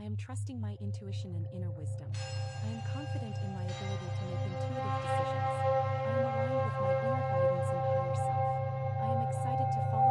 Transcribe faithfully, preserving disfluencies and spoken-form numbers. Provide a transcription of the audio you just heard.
I am trusting my intuition and inner wisdom. I am confident in my ability to make intuitive decisions. I am aligned with my inner guidance and higher self. I am excited to follow